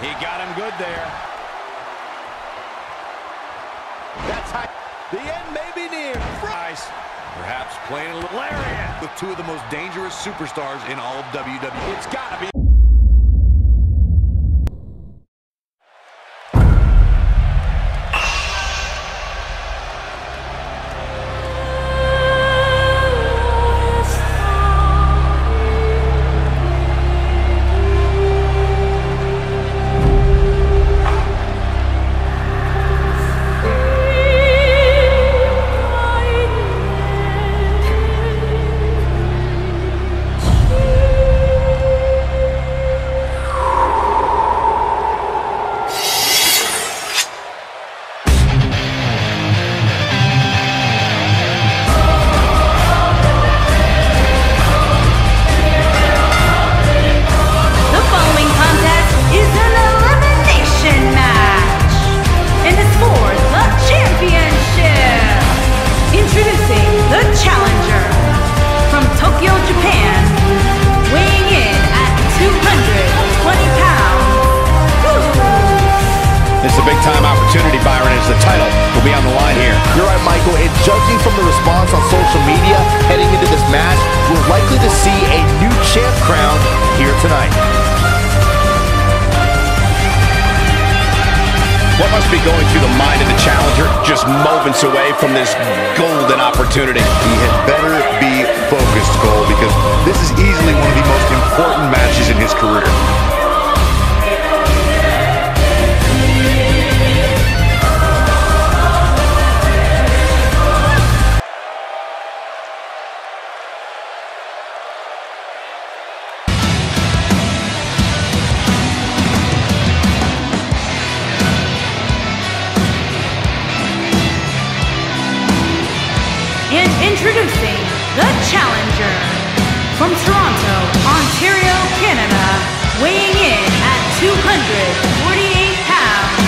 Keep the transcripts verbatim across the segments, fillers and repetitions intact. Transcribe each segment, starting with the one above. He got him good there. That's high. The end may be near. Price, perhaps playing a lariat with two of the most dangerous superstars in all of W W E. It's got to be. Judging from the response on social media heading into this match, we're likely to see a new champ crowned here tonight. What must be going through the mind of the challenger just moments away from this golden opportunity? He had better be focused, Cole, because this is easily one of the most important matches in his career. Introducing the challenger from Toronto, Ontario, Canada, weighing in at two hundred forty-eight pounds,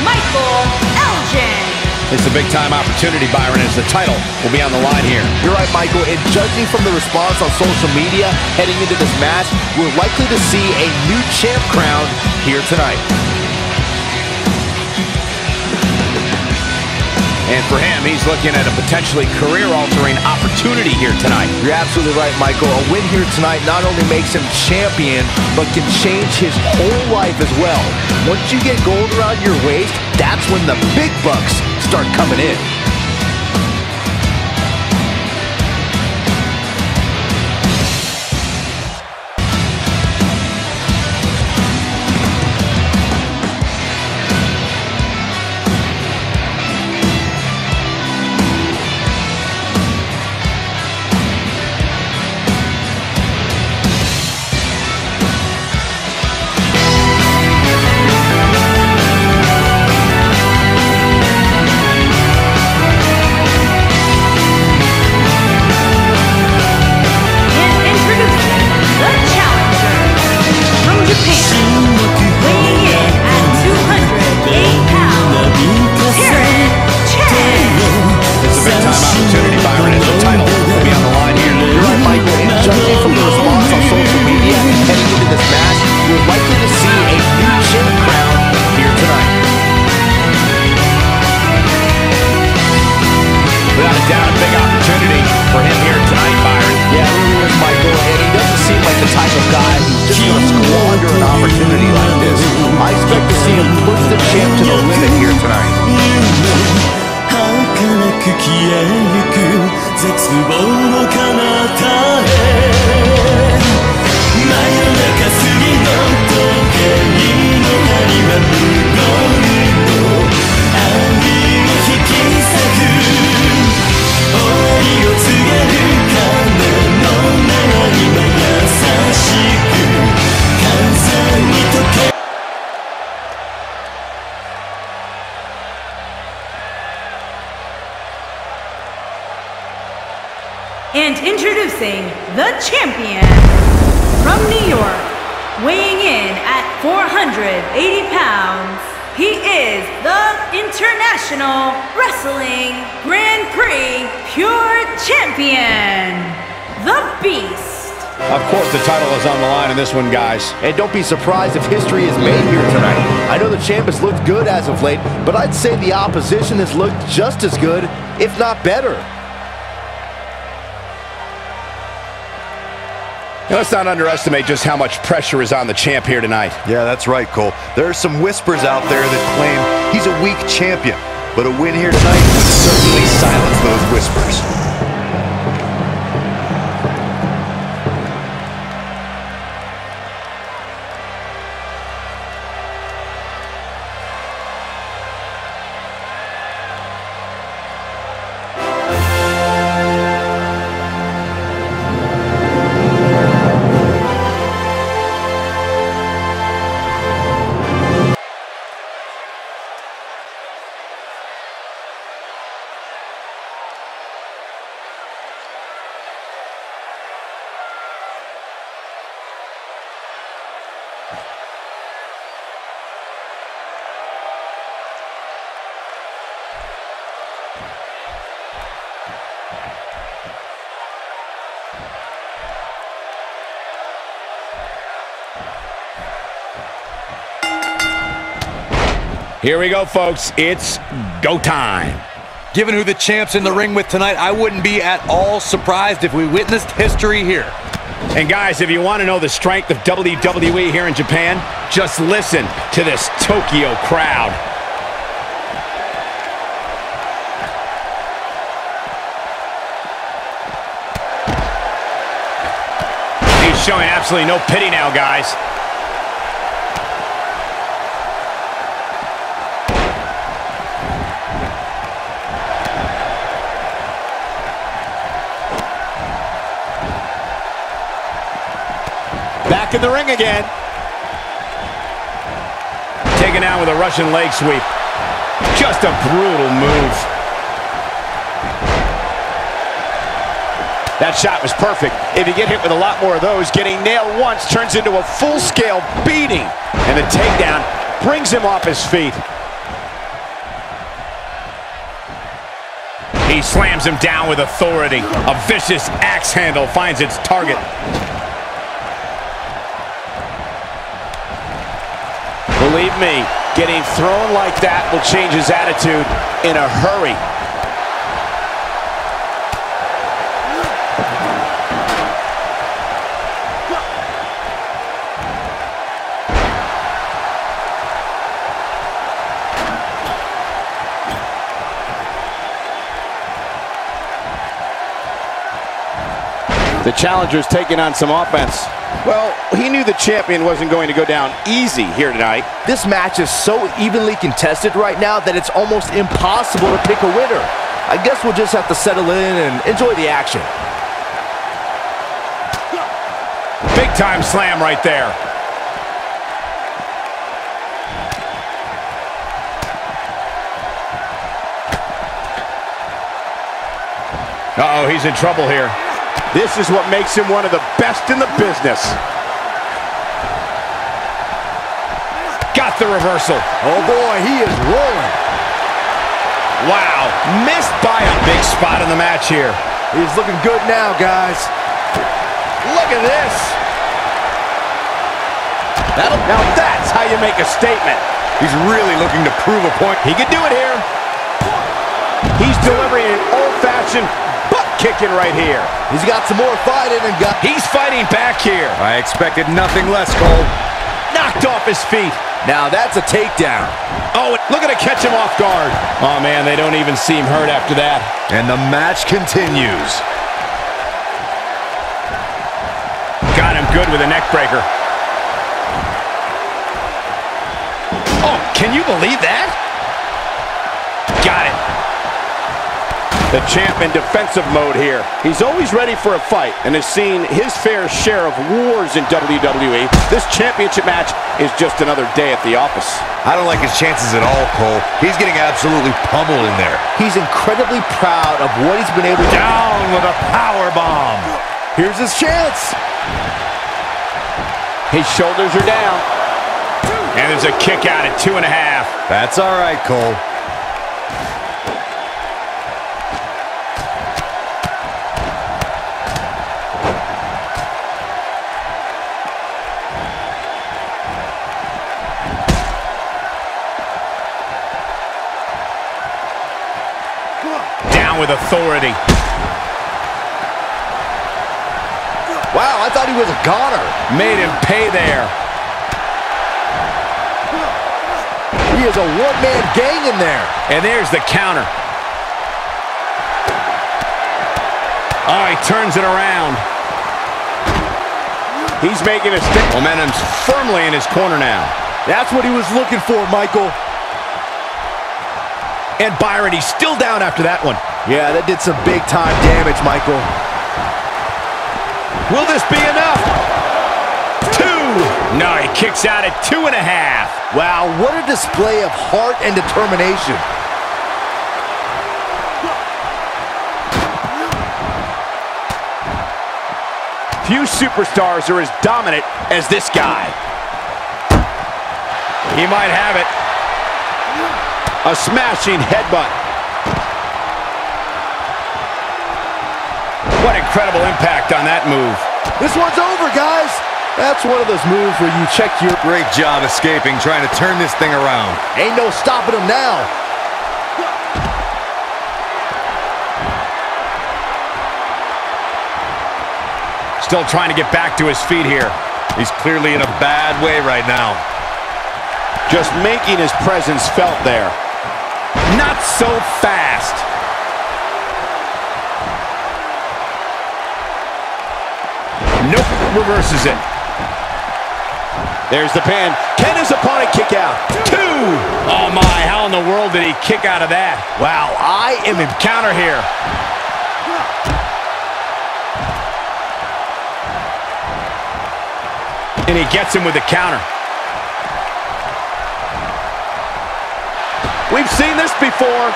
Michael Elgin. It's a big-time opportunity, Byron, as the title will be on the line here. You're right, Michael, and judging from the response on social media heading into this match, we're likely to see a new champ crowned here tonight. And for him, he's looking at a potentially career-altering opportunity here tonight. You're absolutely right, Michael. A win here tonight not only makes him champion, but can change his whole life as well. Once you get gold around your waist, that's when the big bucks start coming in. And introducing the champion from New York, weighing in at four hundred eighty pounds, he is the International Wrestling Grand Prix Pure Champion, The Beast. Of course the title is on the line in this one, guys. And don't be surprised if history is made here tonight. I know the champ has looked good as of late, but I'd say the opposition has looked just as good, if not better. Now, let's not underestimate just how much pressure is on the champ here tonight. Yeah, that's right, Cole. There are some whispers out there that claim he's a weak champion, but a win here tonight would certainly silence those whispers. Here we go, folks. It's go time. Given who the champ's in the ring with tonight, I wouldn't be at all surprised if we witnessed history here. And guys, if you want to know the strength of W W E here in Japan, just listen to this Tokyo crowd. He's showing absolutely no pity now, guys. Back in the ring again. Taken out with a Russian leg sweep. Just a brutal move. That shot was perfect. If you get hit with a lot more of those, getting nailed once turns into a full-scale beating. And the takedown brings him off his feet. He slams him down with authority. A vicious axe handle finds its target. Believe me, getting thrown like that will change his attitude in a hurry. The challenger's taking on some offense. Well, he knew the champion wasn't going to go down easy here tonight. This match is so evenly contested right now that it's almost impossible to pick a winner. I guess we'll just have to settle in and enjoy the action. Big time slam right there. Uh-oh, he's in trouble here. This is what makes him one of the best in the business. Got the reversal. Oh boy, he is rolling. Wow, missed by a big spot in the match here. He's looking good now, guys. Look at this. That'll, now that's how you make a statement. He's really looking to prove a point. He can do it here. He's delivering an old-fashioned kicking right here. He's got some more fight in him. He's fighting back here. I expected nothing less, Cole. Knocked off his feet. Now that's a takedown. Oh, look at it catch him off guard. Oh, man, they don't even seem hurt after that. And the match continues. Got him good with a neck breaker. Oh, can you believe that? Got it. The champ in defensive mode here. He's always ready for a fight and has seen his fair share of wars in W W E. This championship match is just another day at the office. I don't like his chances at all, Cole. He's getting absolutely pummeled in there. He's incredibly proud of what he's been able to do. Down with a power bomb. Here's his chance. His shoulders are down. And there's a kick out at two and a half. That's all right, Cole. with authority. Wow, I thought he was a goner. Made him pay there. He is a one-man gang in there. And there's the counter. Oh, he turns it around. He's making a stick. Momentum's firmly in his corner now. That's what he was looking for, Michael. And Byron, he's still down after that one. Yeah, that did some big-time damage, Michael. Will this be enough? Two! No, he kicks out at two and a half. Wow, what a display of heart and determination. Few superstars are as dominant as this guy. He might have it. A smashing headbutt. What incredible impact on that move. This one's over, guys. That's one of those moves where you check your... Great job escaping, trying to turn this thing around. Ain't no stopping him now. Still trying to get back to his feet here. He's clearly in a bad way right now. Just making his presence felt there. Not so fast. Nope, reverses it. There's the pin. Can his opponent kick out? Two! Oh my, how in the world did he kick out of that? Wow, I am in counter here. And he gets him with the counter. We've seen this before.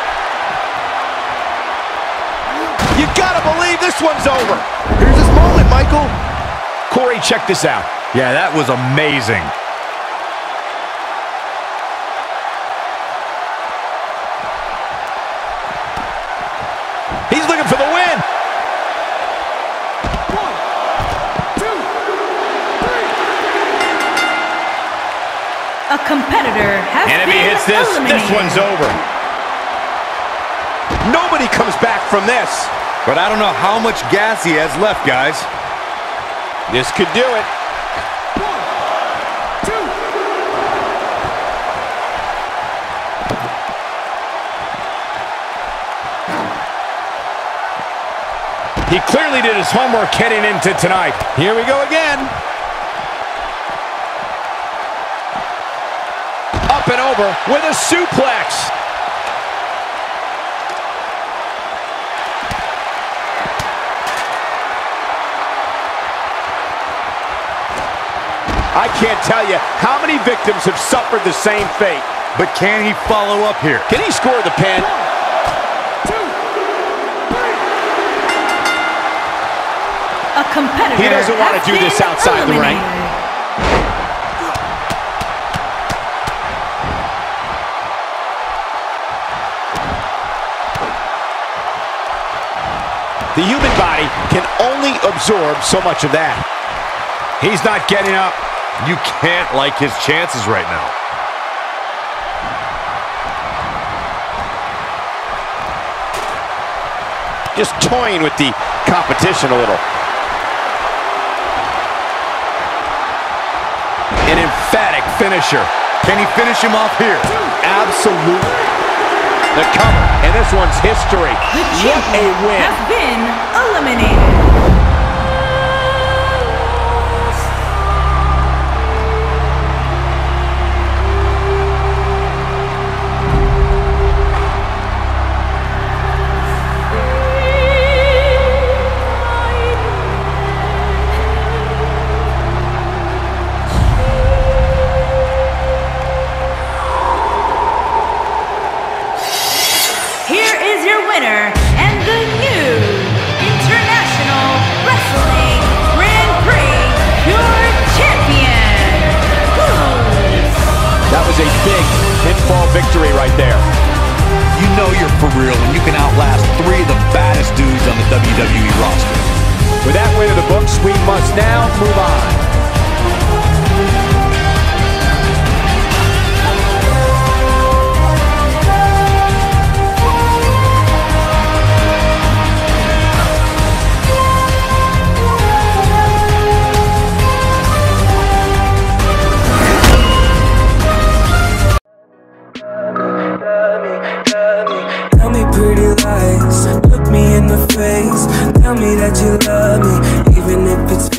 You gotta believe this one's over. Here's his moment, Michael. Corey, check this out. Yeah, that was amazing. He's looking for the win. A competitor has and if he hits this, eliminated. This one's over. Nobody comes back from this. But I don't know how much gas he has left, guys. This could do it. One, two. He clearly did his homework heading into tonight. Here we go again. And over with a suplex. I can't tell you how many victims have suffered the same fate. But can he follow up here? Can he score the pin? One, two, three. A competitor. He doesn't want to do this outside the ring. The human body can only absorb so much of that. He's not getting up. You can't like his chances right now. Just toying with the competition a little. An emphatic finisher. Can he finish him off here? Absolutely. The cover, and this one's history. What a win. Has been eliminated. Victory right there. You know you're for real when you can outlast three of the baddest dudes on the W W E roster. With that win of the books, we must now move on. of grace. Tell me that you love me, even if it's